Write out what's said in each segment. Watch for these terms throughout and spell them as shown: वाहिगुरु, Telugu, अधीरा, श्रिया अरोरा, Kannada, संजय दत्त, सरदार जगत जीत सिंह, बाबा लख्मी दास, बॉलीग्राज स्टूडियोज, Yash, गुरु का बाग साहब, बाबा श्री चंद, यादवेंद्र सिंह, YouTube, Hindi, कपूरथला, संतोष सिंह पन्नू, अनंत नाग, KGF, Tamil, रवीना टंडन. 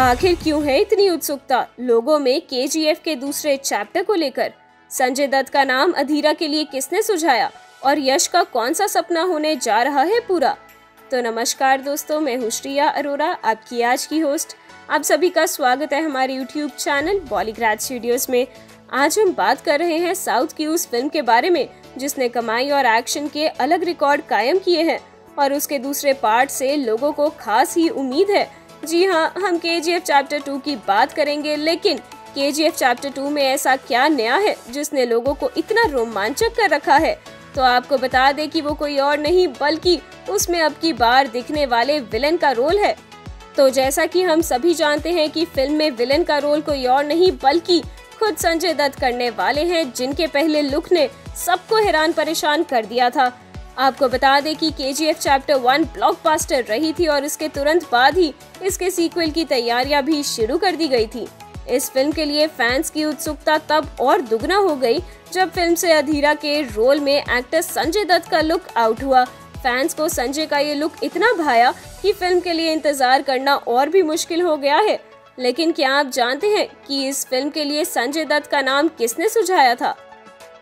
आखिर क्यों है इतनी उत्सुकता लोगों में KGF के दूसरे चैप्टर को लेकर? संजय दत्त का नाम अधीरा के लिए किसने सुझाया और यश का कौन सा सपना होने जा रहा है पूरा? तो नमस्कार दोस्तों, मैं हूँ श्रिया अरोरा, आपकी आज की होस्ट। आप सभी का स्वागत है हमारे YouTube चैनल बॉलीग्राज स्टूडियोज में। आज हम बात कर रहे हैं साउथ की उस फिल्म के बारे में जिसने कमाई और एक्शन के अलग रिकॉर्ड कायम किए हैं और उसके दूसरे पार्ट से लोगों को खास ही उम्मीद है। जी हाँ, हम KGF चैप्टर 2 की बात करेंगे, लेकिन KGF चैप्टर 2 में ऐसा क्या नया है जिसने लोगों को इतना रोमांचक कर रखा है? तो आपको बता दें कि वो कोई और नहीं बल्कि उसमें अब की बार दिखने वाले विलन का रोल है। तो जैसा कि हम सभी जानते हैं कि फिल्म में विलन का रोल कोई और नहीं बल्कि खुद संजय दत्त करने वाले हैं, जिनके पहले लुक ने सबको हैरान परेशान कर दिया था। आपको बता दें कि KGF चैप्टर 1 ब्लॉकबस्टर रही थी और इसके तुरंत बाद ही इसके सीक्वल की तैयारियां भी शुरू कर दी गई थी। इस फिल्म के लिए फैंस की उत्सुकता तब और दुगना हो गई जब फिल्म से अधीरा के रोल में एक्टर संजय दत्त का लुक आउट हुआ। फैंस को संजय का ये लुक इतना भाया कि फिल्म के लिए इंतजार करना और भी मुश्किल हो गया है। लेकिन क्या आप जानते हैं कि इस फिल्म के लिए संजय दत्त का नाम किसने सुझाया था?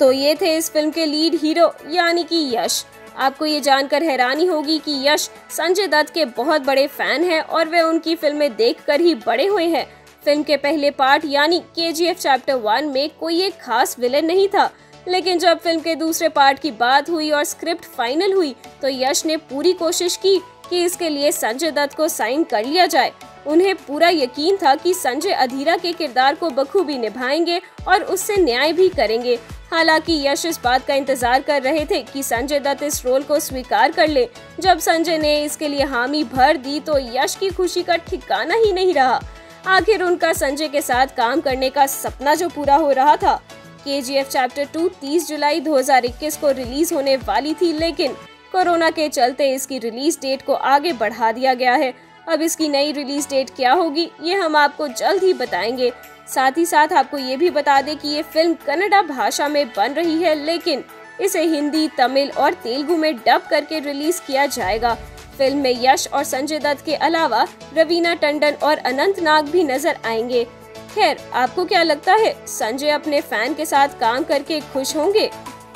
तो ये थे इस फिल्म के लीड हीरो यानी कि यश। आपको ये जानकर हैरानी होगी कि यश संजय दत्त के बहुत बड़े फैन हैं और वे उनकी फिल्में देखकर ही बड़े हुए हैं। फिल्म के पहले पार्ट यानी KGF चैप्टर 1 में कोई एक खास विलेन नहीं था, लेकिन जब फिल्म के दूसरे पार्ट की बात हुई और स्क्रिप्ट फाइनल हुई तो यश ने पूरी कोशिश की कि इसके लिए संजय दत्त को साइन कर लिया जाए। उन्हें पूरा यकीन था कि संजय अधीरा के किरदार को बखूबी निभाएंगे और उससे न्याय भी करेंगे। हालांकि यश इस बात का इंतजार कर रहे थे कि संजय दत्त इस रोल को स्वीकार कर ले। जब संजय ने इसके लिए हामी भर दी तो यश की खुशी का ठिकाना ही नहीं रहा। आखिर उनका संजय के साथ काम करने का सपना जो पूरा हो रहा था। KGF चैप्टर 2 30 जुलाई 2021 को रिलीज होने वाली थी, लेकिन कोरोना के चलते इसकी रिलीज डेट को आगे बढ़ा दिया गया है। अब इसकी नई रिलीज डेट क्या होगी ये हम आपको जल्द ही बताएंगे। साथ ही साथ आपको ये भी बता दें कि ये फिल्म कन्नड़ा भाषा में बन रही है, लेकिन इसे हिंदी, तमिल और तेलुगु में डब करके रिलीज किया जाएगा। फिल्म में यश और संजय दत्त के अलावा रवीना टंडन और अनंत नाग भी नजर आएंगे। खैर, आपको क्या लगता है, संजय अपने फैन के साथ काम करके खुश होंगे?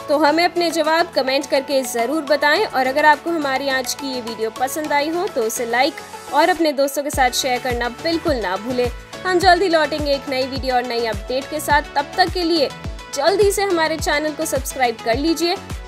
तो हमें अपने जवाब कमेंट करके जरूर बताएं और अगर आपको हमारी आज की ये वीडियो पसंद आई हो तो उसे लाइक और अपने दोस्तों के साथ शेयर करना बिल्कुल ना भूलें। हम जल्दी लौटेंगे एक नई वीडियो और नई अपडेट के साथ। तब तक के लिए जल्दी से हमारे चैनल को सब्सक्राइब कर लीजिए